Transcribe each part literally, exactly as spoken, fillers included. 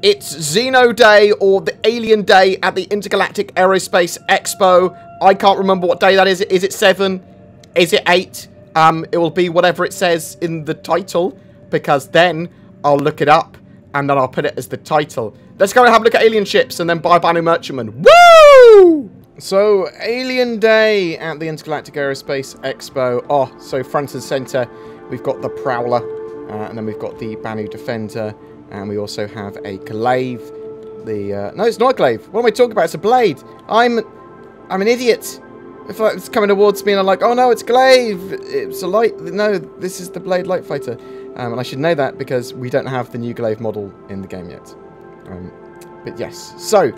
It's Xeno Day or the Alien Day at the Intergalactic Aerospace Expo. I can't remember what day that is. Is it seven? Is it eight? Um, it will be whatever it says in the title, because then I'll look it up and then I'll put it as the title. Let's go and have a look at alien ships and then buy Banu Merchantman. Woo! So, Alien Day at the Intergalactic Aerospace Expo. Oh, so front and centre, we've got the Prowler, uh, and then we've got the Banu Defender. And we also have a glaive. The uh, no, it's not a glaive. What am I talking about? It's a blade. I'm, I'm an idiot. If it's coming towards me and I'm like, oh no, it's glaive. It's a light. No, this is the Blade light fighter. Um, and I should know that because we don't have the new glaive model in the game yet. Um, but yes. So,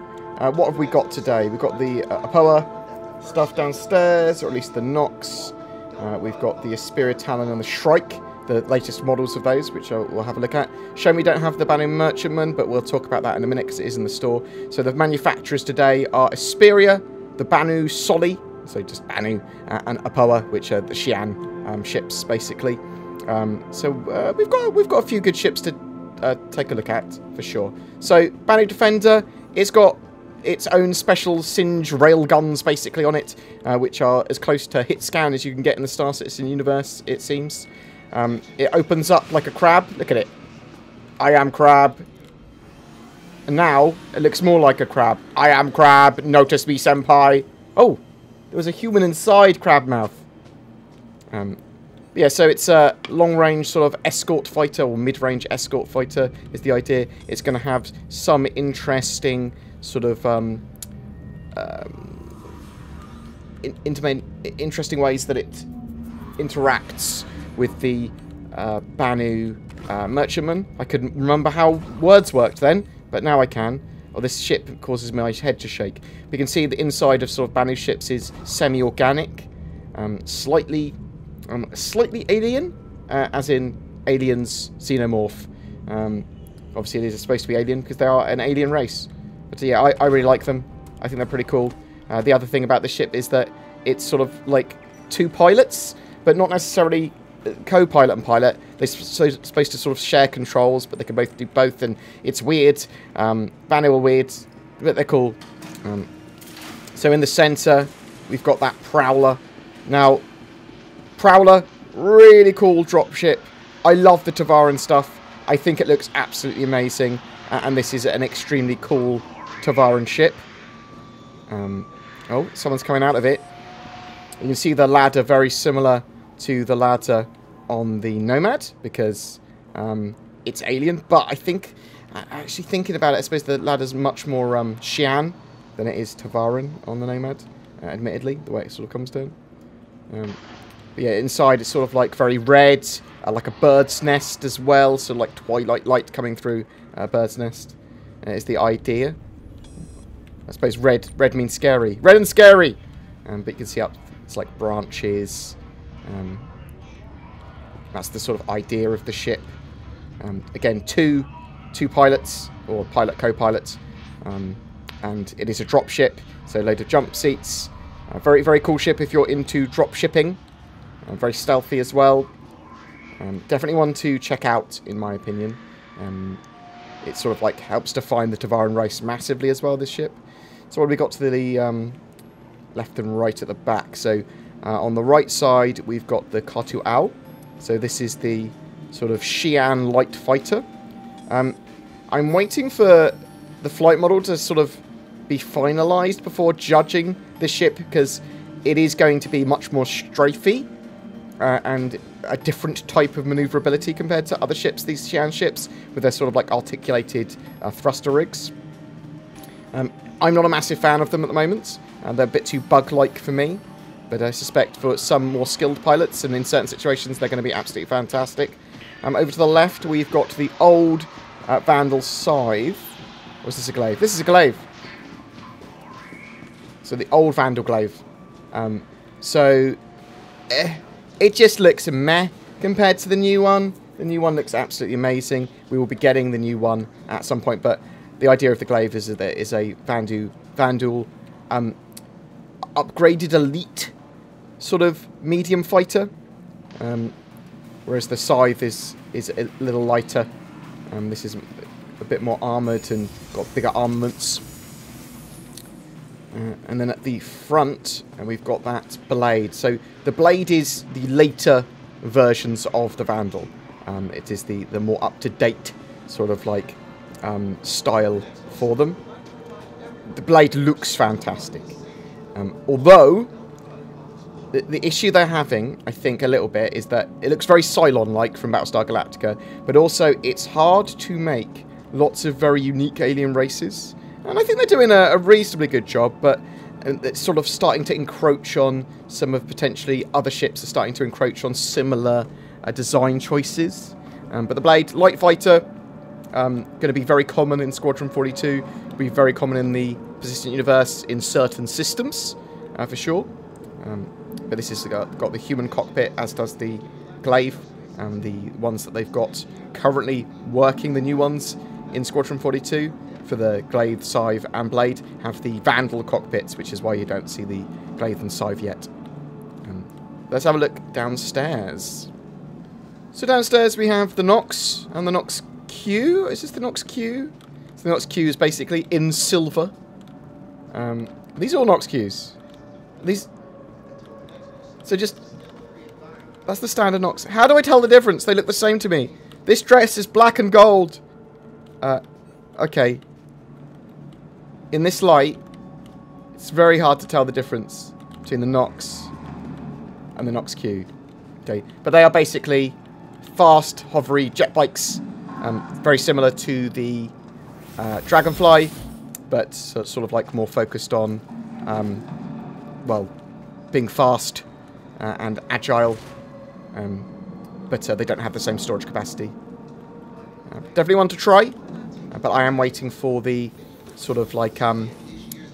uh, what have we got today? We've got the uh, Apoa stuff downstairs, or at least the Nox. Uh, we've got the Esperia Talon and the Shrike. The latest models of those, which I'll, we'll have a look at. Shame we don't have the Banu Merchantman, but we'll talk about that in a minute because it is in the store. So the manufacturers today are Esperia, the Banu Soli, so just Banu, uh, and Apoa, which are the Xi'an um, ships basically. Um, so uh, we've got we've got a few good ships to uh, take a look at for sure. So Banu Defender, it's got its own special singe railguns basically on it, uh, which are as close to hit scan as you can get in the Star Citizen universe, it seems. Um, it opens up like a crab. Look at it. I am crab. And now, it looks more like a crab. I am crab. Notice me, senpai. Oh, there was a human inside crab mouth. Um, yeah, so it's a long-range sort of escort fighter, or mid-range escort fighter is the idea. It's going to have some interesting sort of... Um, um, in intimate, interesting ways that it interacts with the uh, Banu uh, Merchantman. I couldn't remember how words worked then, but now I can. Oh, this ship causes my head to shake. We can see the inside of sort of Banu ships is semi-organic, um, slightly, um, slightly alien, uh, as in aliens xenomorph. Um, obviously, these are supposed to be alien because they are an alien race. But yeah, I, I really like them. I think they're pretty cool. Uh, the other thing about the ship is that it's sort of like two pilots, but not necessarily co-pilot and pilot. They're supposed to sort of share controls, but they can both do both, and it's weird. Um, Banu are weird, but they're cool. Um, so in the centre, we've got that Prowler. Now, Prowler, really cool dropship. I love the Tevarin stuff. I think it looks absolutely amazing, uh, and this is an extremely cool Tevarin ship. Um, oh, someone's coming out of it. You can see the ladder, very similar to the ladder on the Nomad, because um, it's alien. But I think, actually thinking about it, I suppose the ladder's much more um, Xi'an than it is Tevarin on the Nomad, uh, admittedly, the way it sort of comes down. Um, but yeah, inside it's sort of like very red, uh, like a bird's nest as well, so like twilight light coming through a uh, bird's nest uh, is the idea. I suppose red, red means scary. Red and scary! Um, but you can see up, it's like branches. Um, that's the sort of idea of the ship. Um, again, two two pilots, or pilot co-pilots, um, and it is a drop ship, so a load of jump seats. Uh, very, very cool ship if you're into drop shipping. Uh, very stealthy as well. Um, definitely one to check out, in my opinion. Um, it sort of like helps define the Tevarin race massively as well, this ship. So what have we got to the um, left and right at the back? So Uh, on the right side, we've got the Khartu-al. So this is the sort of Xi'an light fighter. Um, I'm waiting for the flight model to sort of be finalised before judging the ship, because it is going to be much more strafey uh, and a different type of manoeuvrability compared to other ships, these Xi'an ships, with their sort of like articulated uh, thruster rigs. Um, I'm not a massive fan of them at the moment. Uh, they're a bit too bug-like for me. But I suspect for some more skilled pilots, and in certain situations, they're going to be absolutely fantastic. Um, over to the left, we've got the old uh, Vandal Scythe. Or is this a glaive? This is a glaive. So the old Vandal Glaive. Um, so eh, it just looks meh compared to the new one. The new one looks absolutely amazing. We will be getting the new one at some point. But the idea of the glaive is that it is a Vandu, Vanduul um, upgraded elite sort of medium fighter, um, whereas the scythe is is a little lighter. Um, this is a bit more armoured and got bigger armaments. Uh, and then at the front, and we've got that Blade. So the Blade is the later versions of the Vandal. Um, it is the, the more up-to-date sort of like um, style for them. The Blade looks fantastic. Um, although, the, the issue they're having, I think, a little bit, is that it looks very Cylon-like from Battlestar Galactica, but also it's hard to make lots of very unique alien races. And I think they're doing a, a reasonably good job, but it's sort of starting to encroach on some of potentially other ships are starting to encroach on similar uh, design choices. Um, but the Blade, light fighter, um, going to be very common in Squadron forty-two, be very common in the Persistent Universe in certain systems, uh, for sure. Um, but this has got, got the human cockpit, as does the Glaive, and the ones that they've got currently working, the new ones in Squadron forty-two. For the Glaive, Scythe and Blade have the Vandal cockpits, which is why you don't see the Glaive and Scythe yet. Um, let's have a look downstairs. So downstairs we have the Nox and the Nox Q. Is this the Nox Q? So the Nox Q is basically in silver. Um, are these all Nox Qs? Are these? So just that's the standard Nox. How do I tell the difference? They look the same to me. This dress is black and gold. Uh, okay. In this light, it's very hard to tell the difference between the Nox and the Nox Q. Okay, but they are basically fast, hovery jet bikes, um, very similar to the uh, Dragonfly, but so sort of like more focused on, um, well, being fast uh, and agile. Um, but uh, they don't have the same storage capacity. Uh, definitely one to try, uh, but I am waiting for the sort of like um,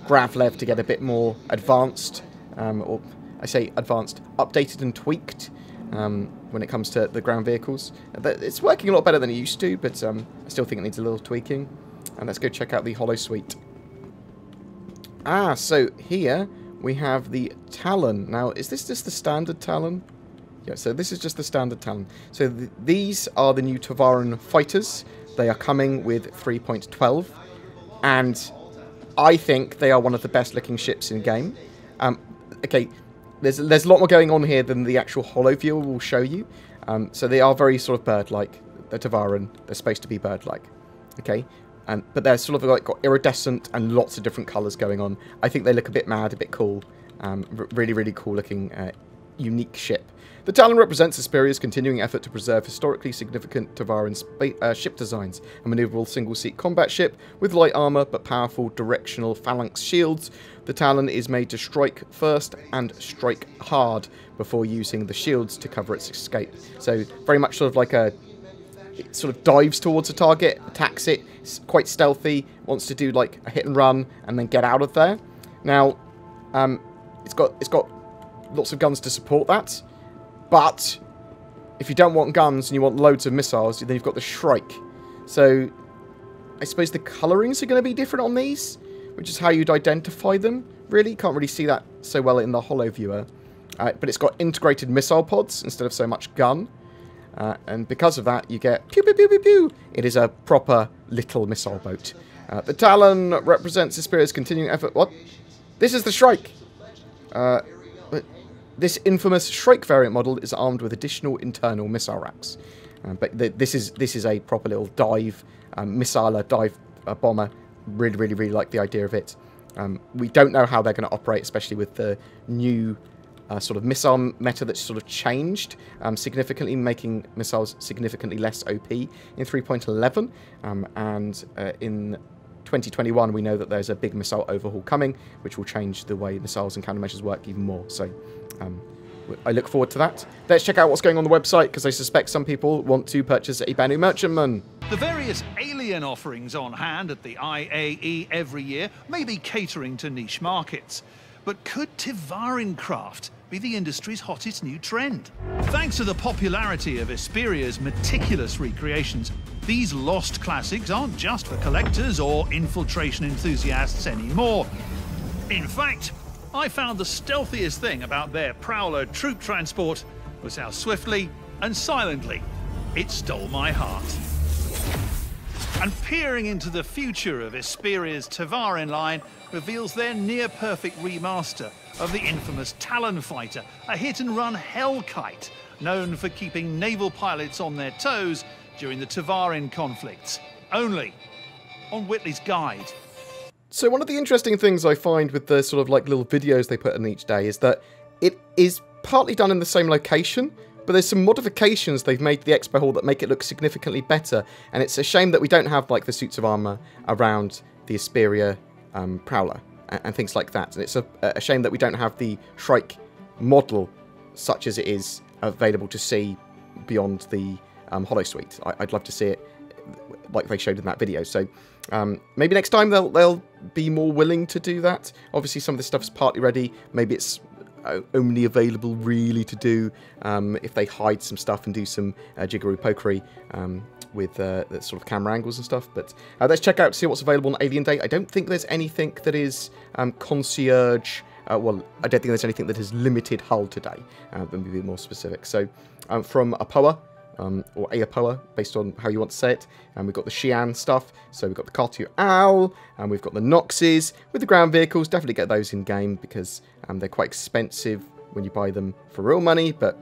grav lev to get a bit more advanced, um, or I say advanced, updated and tweaked um, when it comes to the ground vehicles. It's working a lot better than it used to, but um, I still think it needs a little tweaking. And let's go check out the Holo Suite. Ah, so here we have the Talon. Now, is this just the standard Talon? Yeah, so this is just the standard Talon. So th these are the new Tevarin fighters. They are coming with three point twelve. And I think they are one of the best-looking ships in game. Um, okay, there's there's a lot more going on here than the actual holo viewer will show you. Um, so they are very sort of bird-like. They're Tevarin. They're supposed to be bird-like. Okay, um, but they're sort of like got iridescent and lots of different colours going on. I think they look a bit mad, a bit cool. Um, really, really cool-looking, uh, unique ship. The Talon represents Esperia's continuing effort to preserve historically significant Tevarin uh, ship designs, a maneuverable single-seat combat ship with light armour but powerful directional phalanx shields. The Talon is made to strike first and strike hard before using the shields to cover its escape. So very much sort of like a, it sort of dives towards a target, attacks it, it's quite stealthy, wants to do like a hit and run and then get out of there. Now, um, it's got it's got lots of guns to support that. But if you don't want guns and you want loads of missiles, then you've got the Shrike. So I suppose the colourings are going to be different on these, which is how you'd identify them. Really, can't really see that so well in the holo viewer. Uh, but it's got integrated missile pods instead of so much gun. Uh, and because of that, you get pew, pew, pew, pew, pew. It is a proper little missile boat. Uh, the Talon represents Esperia's continuing effort. What? This is the Shrike. Uh... This infamous Shrike variant model is armed with additional internal missile racks. Um, but th this is this is a proper little dive, um, missiler, dive uh, bomber. Really, really, really like the idea of it. Um, we don't know how they're going to operate, especially with the new uh, sort of missile meta that's sort of changed um, significantly, making missiles significantly less O P in three point eleven. Um, and uh, in twenty twenty-one, we know that there's a big missile overhaul coming, which will change the way missiles and countermeasures work even more. So um, I look forward to that. Let's check out what's going on the website, because I suspect some people want to purchase a Banu Merchantman. The various alien offerings on hand at the I A E every year may be catering to niche markets. But could Tevarin craft be the industry's hottest new trend? Thanks to the popularity of Esperia's meticulous recreations, these lost classics aren't just for collectors or infiltration enthusiasts anymore. In fact, I found the stealthiest thing about their Prowler troop transport was how swiftly and silently it stole my heart. And peering into the future of Esperia's Tevarin line reveals their near-perfect remaster of the infamous Talon fighter, a hit-and-run hellkite known for keeping naval pilots on their toes during the Tevarin conflicts. Only on Whitley's Guide. So one of the interesting things I find with the sort of like little videos they put in each day is that it is partly done in the same location, but there's some modifications they've made to the expo hall that make it look significantly better. And it's a shame that we don't have like the suits of armor around the Esperia um, Prowler and, and things like that. And it's a, a shame that we don't have the Shrike model such as it is available to see beyond the um, Holo Suite. I, I'd love to see it like they showed in that video. So um, maybe next time they'll, they'll be more willing to do that. Obviously some of this stuff's partly ready. Maybe it's only available really to do um, if they hide some stuff and do some uh, jiggeroo pokery um, with uh, the sort of camera angles and stuff. But uh, let's check out, see what's available on Alien Day. I don't think there's anything that is um, concierge. Uh, well, I don't think there's anything that is limited hull today, uh, but maybe more specific. So um, from Apoa, Um, or Apoa, based on how you want to say it. And we've got the Xi'an stuff, so we've got the Khartu-al, and we've got the Noxes with the ground vehicles. Definitely get those in game because um, they're quite expensive when you buy them for real money, but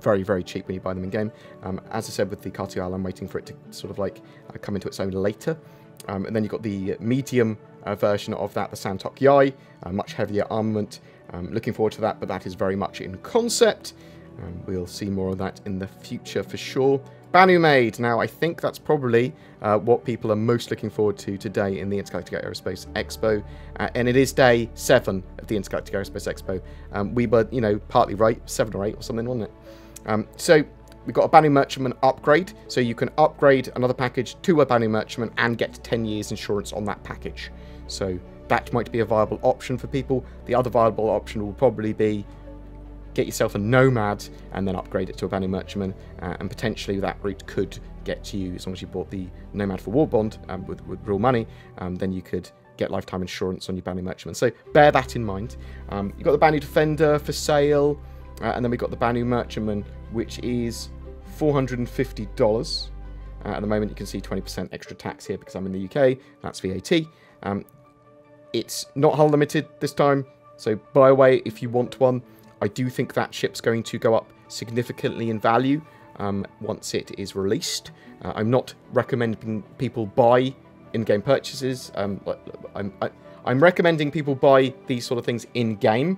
very, very cheap when you buy them in game. Um, as I said with the Khartu-al, I'm waiting for it to sort of like uh, come into its own later. Um, and then you've got the medium uh, version of that, the Santok Yai, a much heavier armament. Um, looking forward to that, but that is very much in concept. Um, we'll see more of that in the future for sure. Banu Made. Now, I think that's probably uh, what people are most looking forward to today in the Intergalactic Aerospace Expo. Uh, and it is day seven of the Intergalactic Aerospace Expo. Um, we were, you know, partly right, seven or eight or something, wasn't it? Um, so we've got a Banu Merchantman upgrade. So you can upgrade another package to a Banu Merchantman and get ten years insurance on that package. So that might be a viable option for people. The other viable option will probably be get yourself a Nomad and then upgrade it to a Banu Merchantman, uh, and potentially that route could get to you, as long as you bought the Nomad for War Bond um, with, with real money, um, then you could get lifetime insurance on your Banu Merchantman. So bear that in mind. Um, you've got the Banu Defender for sale, uh, and then we've got the Banu Merchantman, which is four hundred and fifty dollars. Uh, at the moment you can see twenty percent extra tax here because I'm in the U K, that's V A T. Um, it's not hull limited this time, so buy away if you want one. I do think that ship's going to go up significantly in value um, once it is released. Uh, I'm not recommending people buy in-game purchases. Um, I'm, I, I'm recommending people buy these sort of things in-game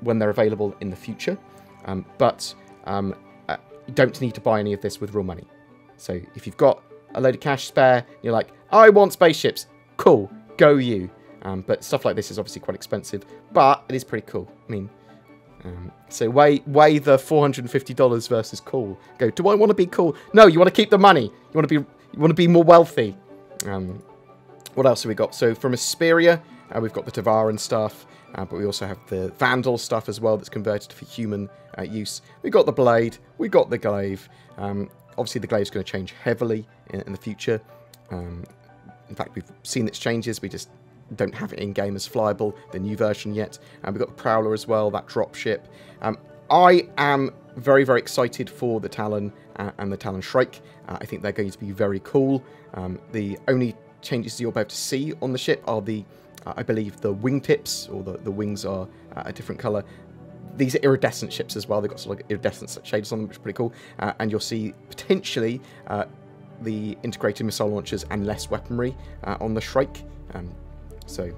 when they're available in the future. Um, but um, uh, you don't need to buy any of this with real money. So if you've got a load of cash spare, you're like, I want spaceships. Cool, go you. Um, but stuff like this is obviously quite expensive, but it is pretty cool. I mean... Um, so weigh, weigh the four hundred and fifty dollars versus cool. Go, do I want to be cool? No, you want to keep the money. You want to be you want to be more wealthy. Um, what else have we got? So from Esperia, uh, we've got the Tevarin stuff, uh, but we also have the Vandal stuff as well that's converted for human uh, use. We've got the Blade. We've got the Glaive. Um, obviously, the Glaive's going to change heavily in, in the future. Um, in fact, we've seen its changes. We just... don't have it in-game as flyable, the new version yet. And we've got the Prowler as well, that dropship. Um, I am very, very excited for the Talon uh, and the Talon Shrike. Uh, I think they're going to be very cool. Um, the only changes you'll be able to see on the ship are the, uh, I believe, the wingtips, or the, the wings are uh, a different colour. These are iridescent ships as well. They've got sort of like iridescent shaders on them, which is pretty cool. Uh, and you'll see, potentially, uh, the integrated missile launchers and less weaponry uh, on the Shrike. Um, So,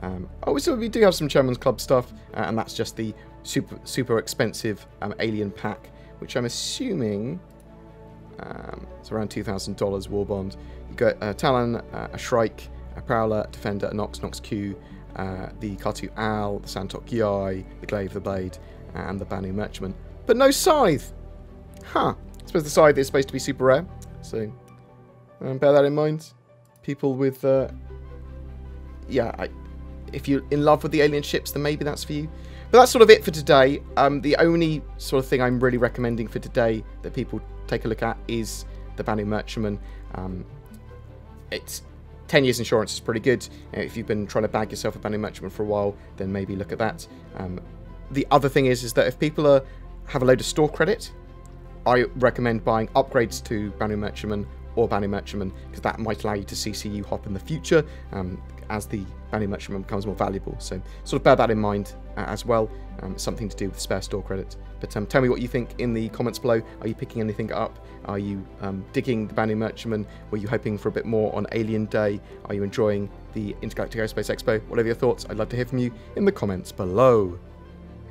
um, oh, so we do have some Chairman's Club stuff, uh, and that's just the super, super expensive um, Alien pack, which I'm assuming um, it's around two thousand dollars war bond. You got a Talon, uh, a Shrike, a Prowler, a Defender, a Nox, Nox Q, uh, the Khartu-al, the Santok Yai, the Glaive, the Blade, and the Banu Merchantman. But no Scythe! Huh. I suppose the Scythe is supposed to be super rare, so um, bear that in mind. People with... Uh, Yeah, I, if you're in love with the alien ships, then maybe that's for you. But that's sort of it for today. Um, the only sort of thing I'm really recommending for today that people take a look at is the Banu Merchantman. Um, it's ten years insurance is pretty good. Uh, if you've been trying to bag yourself a Banu Merchantman for a while, then maybe look at that. Um, the other thing is, is that if people are, have a load of store credit, I recommend buying upgrades to Banu Merchantman or Banu Merchantman, because that might allow you to C C U hop in the future um, as the Banu Merchantman becomes more valuable. So sort of bear that in mind uh, as well. Um, it's something to do with spare store credit. But um, tell me what you think in the comments below. Are you picking anything up? Are you um, digging the Banu Merchantman? Were you hoping for a bit more on Alien Day? Are you enjoying the Intergalactic Aerospace Expo? Whatever your thoughts, I'd love to hear from you in the comments below.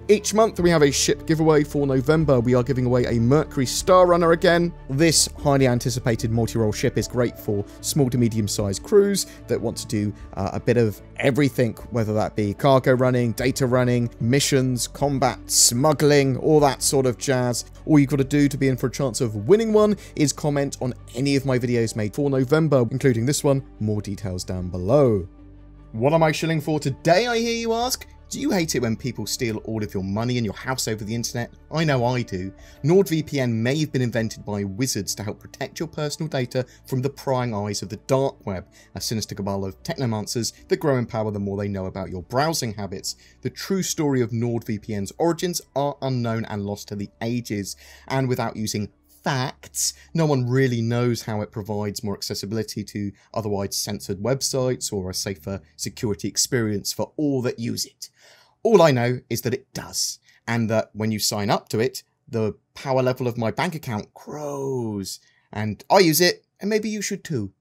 Each month we have a ship giveaway. For November, we are giving away a Mercury Star Runner again. This highly anticipated multi-role ship is great for small to medium-sized crews that want to do uh, a bit of everything, whether that be cargo running, data running, missions, combat, smuggling, all that sort of jazz. All you've got to do to be in for a chance of winning one is comment on any of my videos made for November, including this one. More details down below. What am I shilling for today, I hear you ask? Do you hate it when people steal all of your money and your house over the internet? I know I do. NordVPN may have been invented by wizards to help protect your personal data from the prying eyes of the dark web, a sinister cabal of technomancers that grow in power the more they know about your browsing habits. The true story of NordVPN's origins are unknown and lost to the ages, and without using facts, no one really knows how it provides more accessibility to otherwise censored websites or a safer security experience for all that use it. All I know is that it does, and that when you sign up to it, the power level of my bank account grows, and I use it, and maybe you should too.